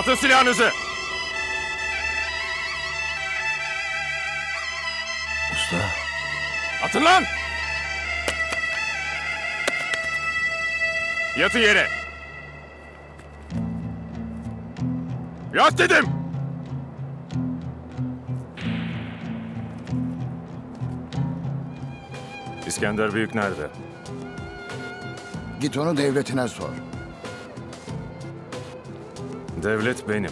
Atın silahınızı! Usta! Atın lan! Yatın yere! Yat dedim! İskender Büyük nerede? Git onu devletine sor. Devlet benim.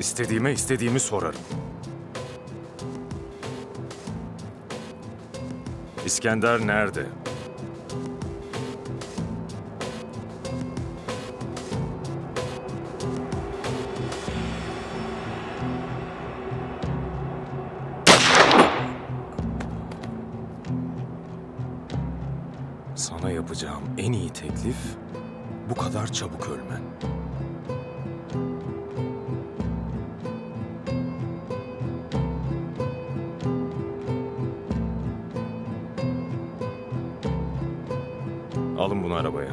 İstediğime istediğimi sorarım. İskender nerede? Sana yapacağım en iyi teklif bu kadar çabuk ölmen. Alın bunu arabaya.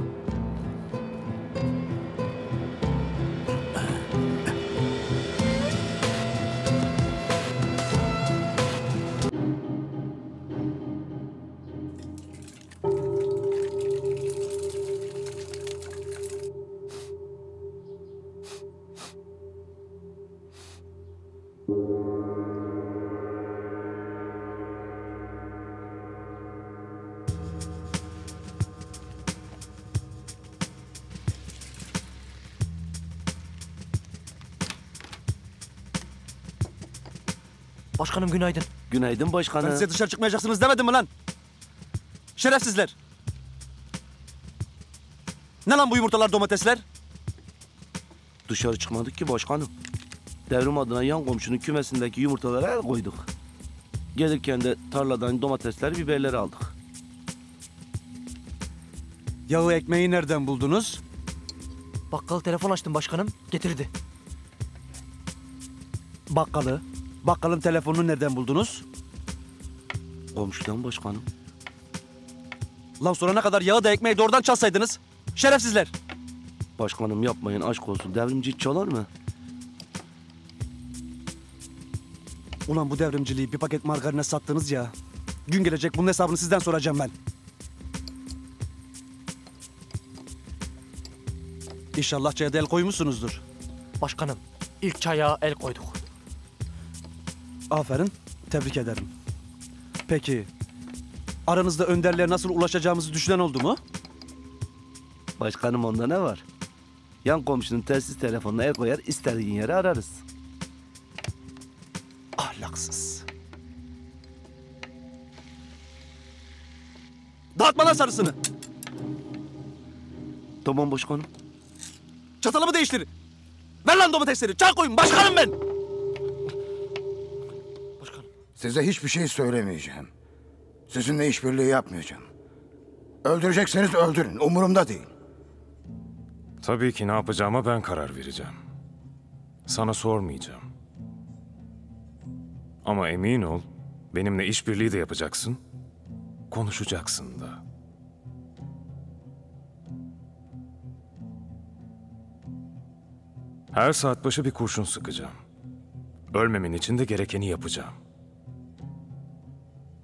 Başkanım günaydın. Günaydın başkanım. Ben size dışarı çıkmayacaksınız demedim mi lan? Şerefsizler. Ne lan bu yumurtalar, domatesler? Dışarı çıkmadık ki başkanım. Devrim adına yan komşunun kümesindeki yumurtalara el koyduk. Gelirken de tarladan domatesler, biberleri aldık. Yağı ekmeği nereden buldunuz? Bakkal telefon açtım başkanım, getirdi. Bakkalın telefonunu nereden buldunuz? Komşudan başkanım. Lan sorana kadar yağı da ekmeği doğrudan çalsaydınız. Şerefsizler. Başkanım yapmayın, aşk olsun. Devrimci çalar mı? Ulan bu devrimciliği bir paket margarine sattınız ya. Gün gelecek bunun hesabını sizden soracağım ben. İnşallah çaya da el koymuşsunuzdur. Başkanım ilk çaya el koyduk. Aferin, tebrik ederim. Peki, aranızda önderliğe nasıl ulaşacağımızı düşünen oldu mu? Başkanım onda ne var? Yan komşunun telsiz telefonuna el koyar, istediğin yere ararız. Ahlaksız. Dağıtma lan sarısını! Tamam başkanım. Çatalımı değiştir. Ver lan domatesleri, çay koyun başkanım ben! Size hiçbir şey söylemeyeceğim. Sizinle işbirliği yapmayacağım. Öldürecekseniz öldürün, umurumda değil. Tabii ki ne yapacağıma ben karar vereceğim. Sana sormayacağım. Ama emin ol, benimle işbirliği de yapacaksın, konuşacaksın da. Her saat başı bir kurşun sıkacağım. Ölmemen için de gerekeni yapacağım.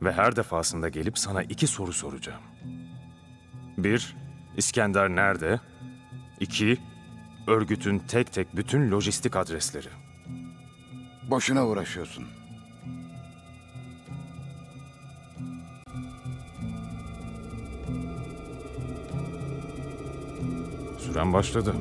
Ve her defasında gelip sana 2 soru soracağım. 1. İskender nerede? 2. Örgütün tek tek bütün lojistik adresleri. Boşuna uğraşıyorsun. Süren başladı.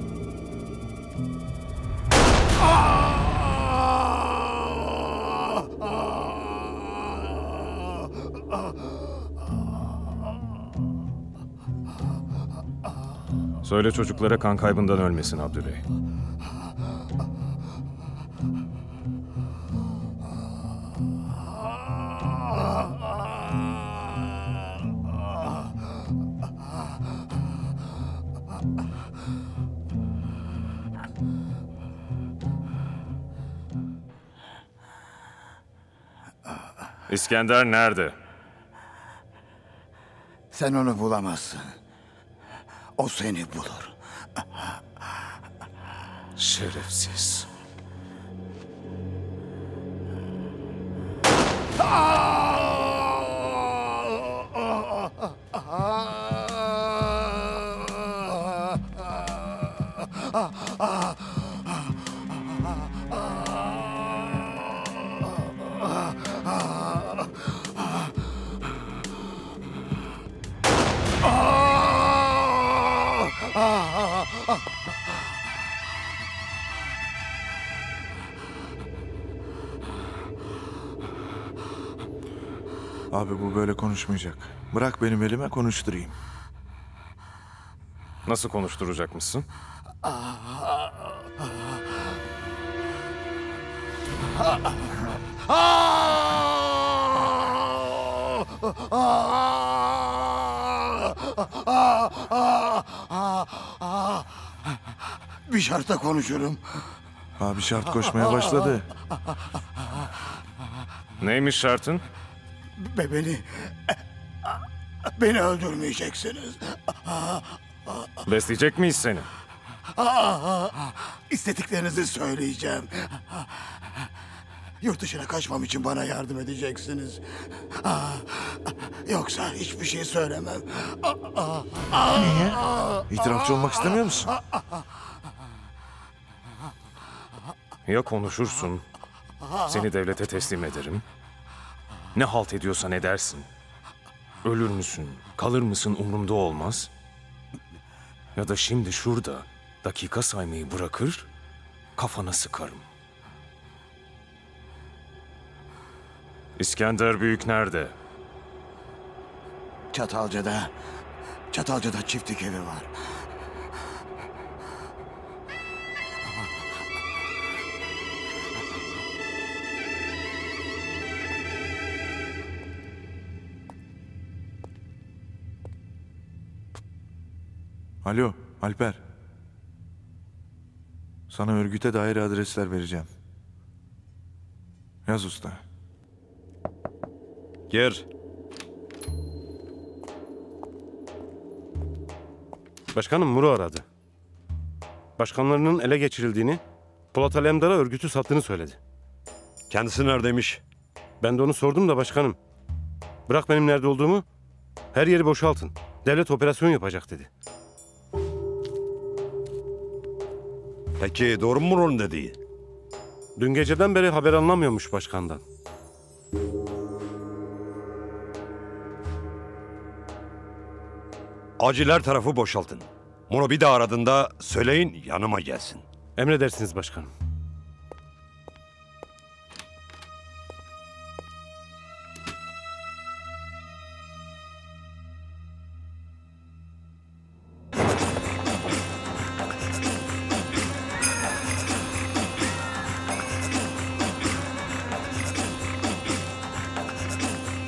Söyle çocuklara kan kaybından ölmesin Abdülhey. İskender nerede? Sen onu bulamazsın. O seni bulur. Şerefsiz. Abi bu böyle konuşmayacak. Bırak benim elime konuşturayım. Nasıl konuşturacak mısın? Bir şartla konuşurum. Abi şart koşmaya başladı. Neymiş şartın? Beni öldürmeyeceksiniz. Besleyecek miyiz seni? İstediklerinizi söyleyeceğim. Yurt dışına kaçmam için bana yardım edeceksiniz. Yoksa hiçbir şey söylemem. Niye? İtirafçı olmak istemiyor musun? Ya konuşursun, seni devlete teslim ederim. Ne halt ediyorsan edersin. Ölür müsün, kalır mısın umurumda olmaz. Ya da şimdi şurada dakika saymayı bırakır, kafana sıkarım. İskender Büyük nerede? Çatalca'da. Çatalca'da çiftlik evi var. Alo, Alper. Sana örgüte dair adresler vereceğim. Yaz usta. Gir. Başkanım Muro aradı. Başkanlarının ele geçirildiğini, Polat Alemdar'a örgütü sattığını söyledi. Kendisi neredeymiş? Ben de onu sordum da başkanım. Bırak benim nerede olduğumu, her yeri boşaltın. Devlet operasyon yapacak dedi. Peki doğru mu Muro'nun dediği? Dün geceden beri haber anlamıyormuş başkandan. Aciler tarafı boşaltın. Muro bir daha aradığında söyleyin yanıma gelsin. Emredersiniz başkanım.